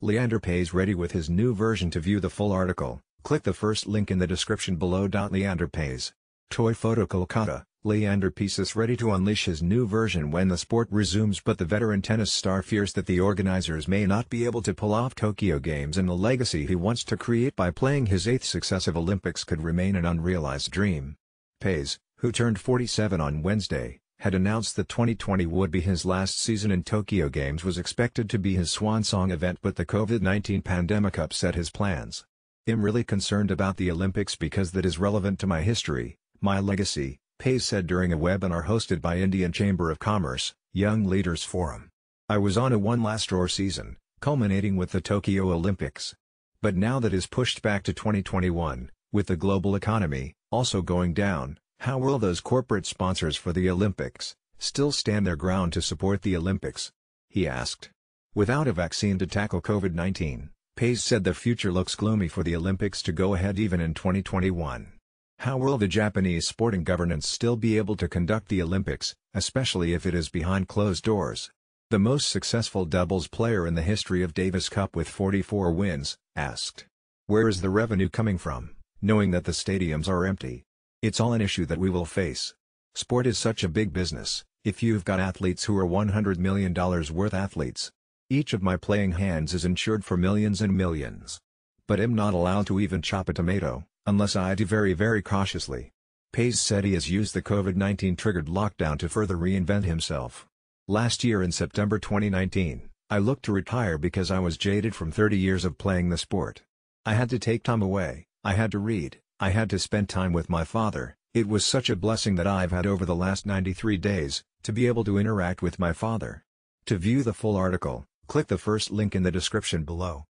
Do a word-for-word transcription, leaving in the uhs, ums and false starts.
Leander Paes ready with his new version. To view the full article, click the first link in the description below. Leander Paes. Toy photo Kolkata, Leander Paes is ready to unleash his new version when the sport resumes, but the veteran tennis star fears that the organizers may not be able to pull off Tokyo Games, and the legacy he wants to create by playing his eighth successive Olympics could remain an unrealized dream. Paes, who turned forty-seven on Wednesday, had announced that twenty twenty would be his last season in Tokyo Games was expected to be his swan song event, but the COVID nineteen pandemic upset his plans. "I'm really concerned about the Olympics because that is relevant to my history, my legacy," Paes said during a webinar hosted by Indian Chamber of Commerce, Young Leaders Forum. "I was on a one-last-roar season, culminating with the Tokyo Olympics. But now that is pushed back to twenty twenty-one, with the global economy also going down, how will those corporate sponsors for the Olympics still stand their ground to support the Olympics?" he asked. Without a vaccine to tackle COVID nineteen, Paes said the future looks gloomy for the Olympics to go ahead even in twenty twenty-one. "How will the Japanese sporting governance still be able to conduct the Olympics, especially if it is behind closed doors?" The most successful doubles player in the history of Davis Cup with forty-four wins, asked, "Where is the revenue coming from, knowing that the stadiums are empty? It's all an issue that we will face. Sport is such a big business, if you've got athletes who are one hundred million dollars worth athletes. Each of my playing hands is insured for millions and millions. But I'm not allowed to even chop a tomato, unless I do very very cautiously." Paes said he has used the COVID nineteen triggered lockdown to further reinvent himself. "Last year in September twenty nineteen, I looked to retire because I was jaded from thirty years of playing the sport. I had to take time away, I had to read, I had to spend time with my father. It was such a blessing that I've had over the last ninety-three days, to be able to interact with my father." To view the full article, click the first link in the description below.